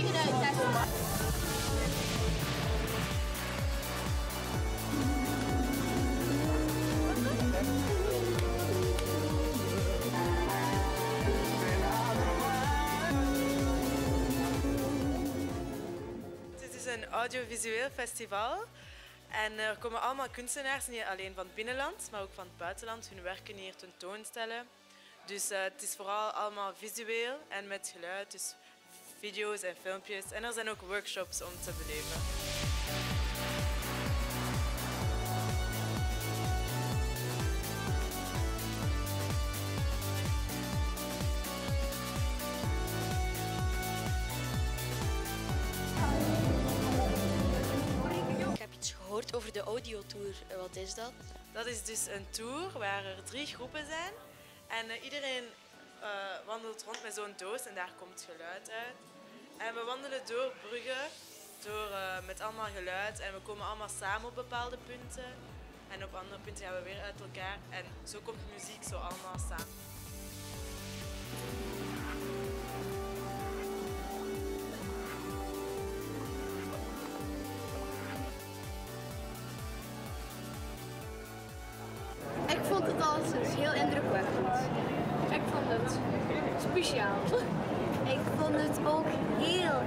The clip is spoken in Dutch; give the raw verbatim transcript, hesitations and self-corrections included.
Dit is een audiovisueel festival. En er komen allemaal kunstenaars, niet alleen van het binnenland, maar ook van het buitenland, hun werken hier tentoonstellen. Dus uh, het is vooral allemaal visueel en met geluid, dus video's en filmpjes. En er zijn ook workshops om te beleven. Over de audiotour, wat is dat? Dat is dus een tour waar er drie groepen zijn en uh, iedereen uh, wandelt rond met zo'n doos en daar komt geluid uit. En we wandelen door Brugge, door, uh, met allemaal geluid en we komen allemaal samen op bepaalde punten en op andere punten gaan we weer uit elkaar en zo komt de muziek zo allemaal samen. Het is heel indrukwekkend. Ik vond het speciaal. Ik vond het ook heel